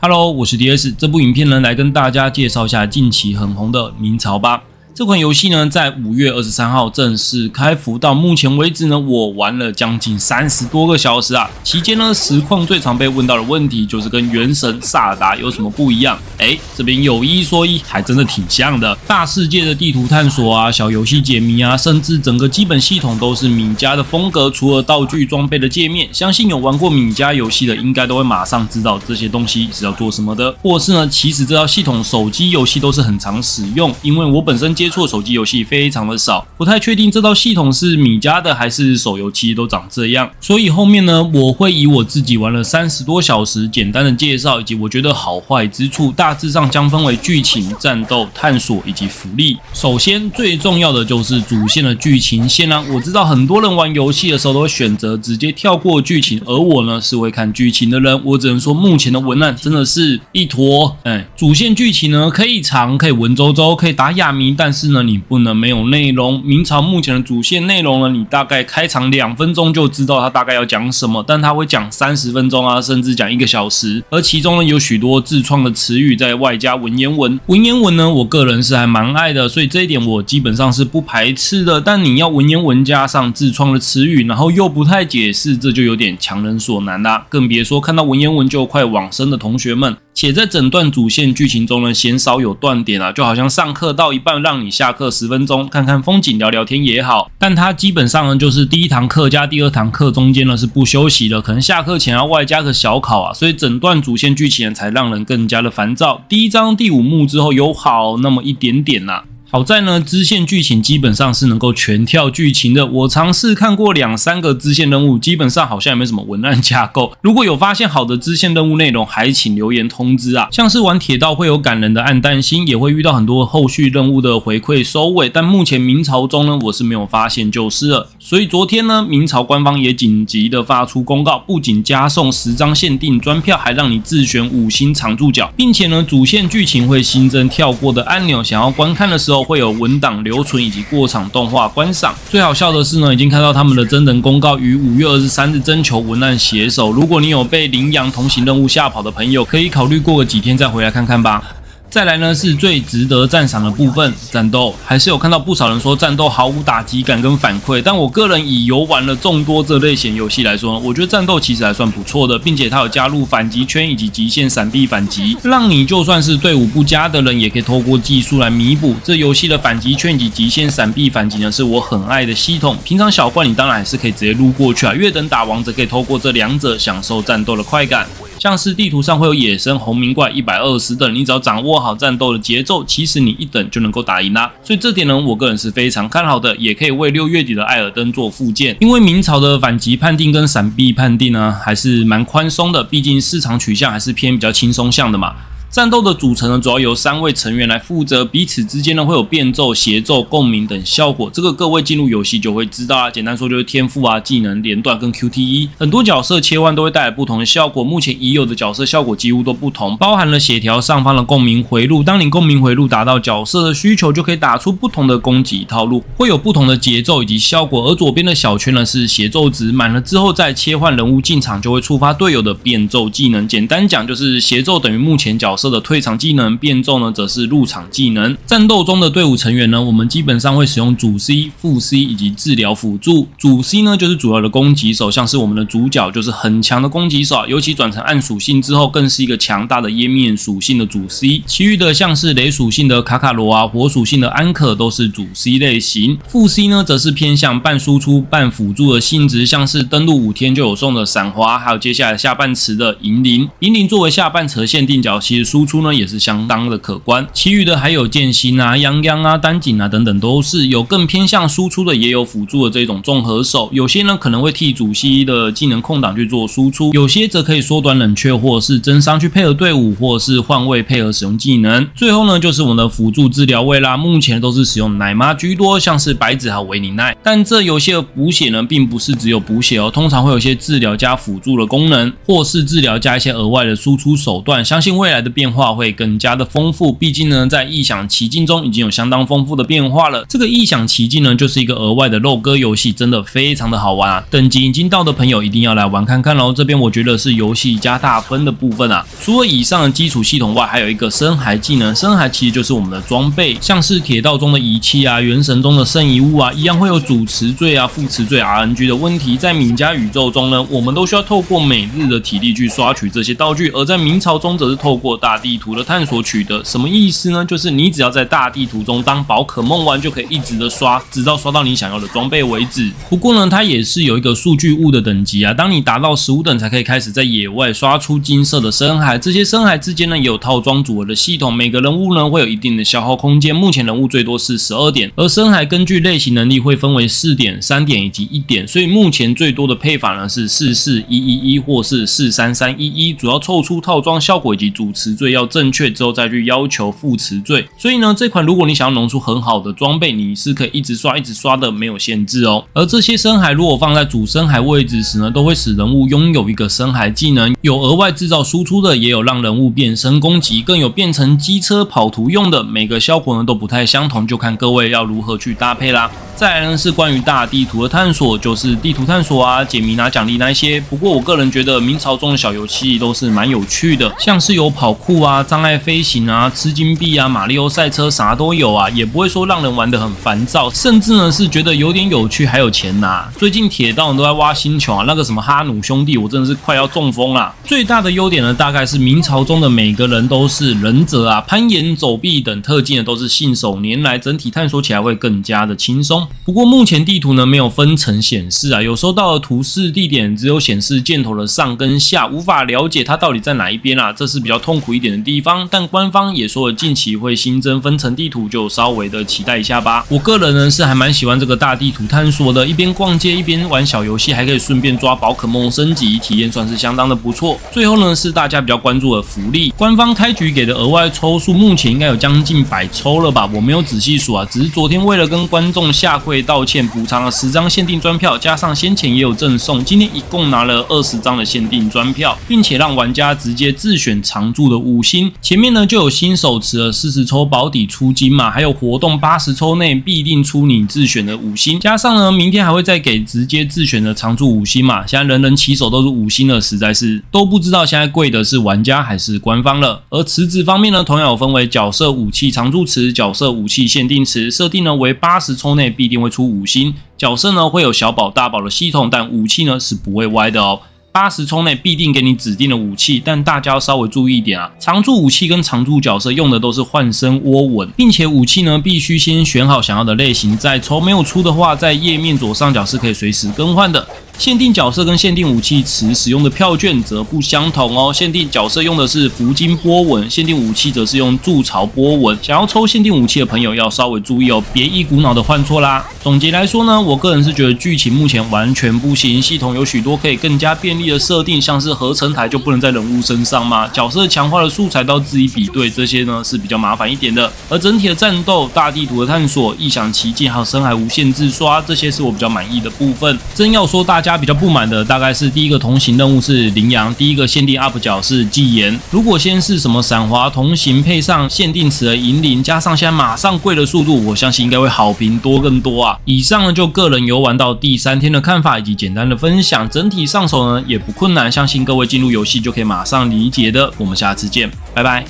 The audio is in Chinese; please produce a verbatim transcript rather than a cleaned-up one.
Hello， 我是 D S， 这部影片呢来跟大家介绍一下近期很红的《明朝吧》这款游戏呢，在五月二十三号正式开服，到目前为止呢，我玩了将近三十多个小时啊。期间呢，实况最常被问到的问题就是跟《原神》《萨达》有什么不一样？哎，这边有一说一，还真的挺像的。大世界的地图探索啊，小游戏解谜啊，甚至整个基本系统都是米家的风格，除了道具装备的界面，相信有玩过米家游戏的应该都会马上知道这些东西是要做什么的。或是呢，其实这套系统手机游戏都是很常使用，因为我本身接触的手机游戏非常的少，不太确定这套系统是米家的还是手游其实都长这样。所以后面呢，我会以我自己玩了三十多小时简单的介绍，以及我觉得好坏之处，大致上将分为剧情、战斗、探索以及福利。首先最重要的就是主线的剧情线啊，我知道很多人玩游戏的时候都会选择直接跳过剧情，而我呢是会看剧情的人。我只能说目前的文案真的是一坨，哎，主线剧情呢可以长，可以文绉绉，可以打哑谜，但是呢你不能没有内容。明朝目前的主线内容呢，你大概开场两分钟就知道它大概要讲什么，但它会讲三十分钟啊，甚至讲一个小时。而其中呢有许多自创的词语，在外加文言文，文言文呢，我个人是还蛮爱的，所以这一点我基本上是不排斥的。但你要文言文加上自创的词语，然后又不太解释，这就有点强人所难啦、啊。更别说看到文言文就快往生的同学们。且在整段主线剧情中呢，鲜少有断点啊，就好像上课到一半让你下课十分钟，看看风景、聊聊天也好。但它基本上呢，就是第一堂课加第二堂课中间呢是不休息的，可能下课前要外加个小考啊，所以整段主线剧情才让人更加的烦躁。第一章第五幕之后有好那么一点点啦、啊。好在呢，支线剧情基本上是能够全跳剧情的。我尝试看过两三个支线任务，基本上好像也没什么文案架构。如果有发现好的支线任务内容，还请留言通知啊。像是玩铁道会有感人的暗淡心，也会遇到很多后续任务的回馈收尾，但目前明朝中呢，我是没有发现就是了。所以昨天呢，明朝官方也紧急的发出公告，不仅加送十张限定专票，还让你自选五星常驻角，并且呢，主线剧情会新增跳过的按钮，想要观看的时候会有文档留存以及过场动画观赏。最好笑的是呢，已经看到他们的真人公告于五月二十三日征求文案写手。如果你有被羚羊同行任务吓跑的朋友，可以考虑过个几天再回来看看吧。再来呢，是最值得赞赏的部分，战斗。还是有看到不少人说战斗毫无打击感跟反馈，但我个人以游玩了众多这类型游戏来说呢，我觉得战斗其实还算不错的，并且它有加入反击圈以及极限闪避反击，让你就算是队伍不佳的人也可以透过技术来弥补。这游戏的反击圈以及极限闪避反击呢，是我很爱的系统。平常小怪你当然还是可以直接撸过去啊，越等打王者可以透过这两者享受战斗的快感。像是地图上会有野生红名怪一百二十等，你只要掌握好战斗的节奏，其实你一等就能够打赢啦、啊。所以这点呢，我个人是非常看好的，也可以为六月底的艾尔登做附件。因为明朝的反击判定跟闪避判定呢，还是蛮宽松的，毕竟市场取向还是偏比较轻松向的嘛。战斗的组成呢，主要由三位成员来负责，彼此之间呢会有变奏、协奏、共鸣等效果。这个各位进入游戏就会知道啊，简单说就是天赋啊、技能、连段跟 Q T E。很多角色切换都会带来不同的效果，目前已有的角色效果几乎都不同，包含了血条上方的共鸣回路。当你共鸣回路达到角色的需求，就可以打出不同的攻击套路，会有不同的节奏以及效果。而左边的小圈呢是协奏值，满了之后再切换人物进场，就会触发队友的变奏技能。简单讲就是协奏等于目前角色的退场技能，变奏呢则是入场技能。战斗中的队伍成员呢，我们基本上会使用主 C、副 C 以及治疗辅助。主 C 呢就是主要的攻击手，像是我们的主角就是很强的攻击手、啊，尤其转成暗属性之后，更是一个强大的湮灭属性的主 C。其余的像是雷属性的卡卡罗啊、火属性的安可都是主 C 类型。副 C 呢则是偏向半输出半辅助的性质，像是登陆五天就有送的闪滑，还有接下来下半池的银铃。银铃作为下半池限定角，其实输出呢也是相当的可观，其余的还有剑心啊、泱泱啊、丹景啊等等，都是有更偏向输出的，也有辅助的这种综合手。有些呢可能会替主 C 的技能空档去做输出，有些则可以缩短冷却或是增伤去配合队伍，或是换位配合使用技能。最后呢就是我们的辅助治疗位啦，目前都是使用奶妈居多，像是白子和维尼奈。但这游戏的补血呢，并不是只有补血哦，通常会有一些治疗加辅助的功能，或是治疗加一些额外的输出手段。相信未来的变化会更加的丰富，毕竟呢，在异想奇境中已经有相当丰富的变化了。这个异想奇境呢，就是一个额外的肉鸽游戏，真的非常的好玩啊！等级已经到的朋友一定要来玩看看喽。这边我觉得是游戏加大分的部分啊。除了以上的基础系统外，还有一个深海技能。深海其实就是我们的装备，像是铁道中的仪器啊、原神中的圣遗物啊，一样会有主持罪啊、副持罪 R N G 的问题。在米家宇宙中呢，我们都需要透过每日的体力去刷取这些道具，而在明朝中则是透过大地图的探索取得。什么意思呢？就是你只要在大地图中当宝可梦玩，就可以一直的刷，直到刷到你想要的装备为止。不过呢，它也是有一个数据物的等级啊，当你达到十五等才可以开始在野外刷出金色的深海。这些深海之间呢也有套装组合的系统，每个人物呢会有一定的消耗空间，目前人物最多是十二点，而深海根据类型能力会分为四点、三点以及一点，所以目前最多的配法呢是四四一一一或是四三三一一，主要凑出套装效果以及主持罪要正确之后再去要求副持罪。所以呢，这款如果你想要弄出很好的装备，你是可以一直刷一直刷的，没有限制哦。而这些深海如果放在主深海位置时呢，都会使人物拥有一个深海技能，有额外制造输出的，也有让人物变身攻击，更有变成机车跑图用的，每个效果呢都不太相同，就看各位要如何去搭配啦。再来呢是关于大地图的探索，就是地图探索啊、解谜拿奖励那一些。不过我个人觉得明朝中的小游戏都是蛮有趣的，像是有跑酷啊、障碍飞行啊、吃金币啊、马里奥赛车啥都有啊，也不会说让人玩得很烦躁，甚至呢是觉得有点有趣，还有钱拿、啊。最近铁道人都在挖星球啊，那个什么哈努兄弟，我真的是快要中风啦。最大的优点呢，大概是明朝中的每个人都是忍者啊，攀岩、走壁等特技呢都是信手拈来，整体探索起来会更加的轻松。不过目前地图呢没有分层显示啊，有时候到了图示地点只有显示箭头的上跟下，无法了解它到底在哪一边啊，这是比较痛苦一点的地方。但官方也说了近期会新增分层地图，就稍微的期待一下吧。我个人呢是还蛮喜欢这个大地图探索的，一边逛街一边玩小游戏，还可以顺便抓宝可梦升级，体验算是相当的不错。最后呢是大家比较关注的福利，官方开局给的额外抽数目前应该有将近百抽了吧，我没有仔细数啊，只是昨天为了跟观众下跪道歉，补偿了十张限定专票，加上先前也有赠送，今天一共拿了二十张的限定专票，并且让玩家直接自选常驻的五星。前面呢就有新手持了四十抽保底出金嘛，还有活动八十抽内必定出你自选的五星，加上呢明天还会再给直接自选的常驻五星嘛。现在人人起手都是五星了，实在是都不知道现在跪的是玩家还是官方了。而池子方面呢，同样有分为角色武器常驻池、角色武器限定池，设定呢为八十抽内必一定会出五星，角色呢会有小宝大宝的系统，但武器呢是不会歪的哦。八十抽内必定给你指定的武器，但大家要稍微注意一点啊！常驻武器跟常驻角色用的都是换身涡纹，并且武器呢必须先选好想要的类型再抽，没有出的话，在页面左上角是可以随时更换的。限定角色跟限定武器池使用的票券则不相同哦，限定角色用的是福金波纹，限定武器则是用筑巢波纹。想要抽限定武器的朋友要稍微注意哦，别一股脑的换错啦。总结来说呢，我个人是觉得剧情目前完全不行，系统有许多可以更加便利的设定，像是合成台就不能在人物身上吗？角色强化的素材到自己比对，这些呢是比较麻烦一点的。而整体的战斗、大地图的探索、异想奇境还有深海无限制刷，这些是我比较满意的部分。真要说大家。大家比较不满的大概是第一个同行任务是羚羊，第一个限定 U P 角是纪言。如果先是什么闪滑同行配上限定词的引领，加上现在马上跪的速度，我相信应该会好评多更多啊。以上呢就个人游玩到第三天的看法以及简单的分享，整体上手呢也不困难，相信各位进入游戏就可以马上理解的。我们下次见，拜拜。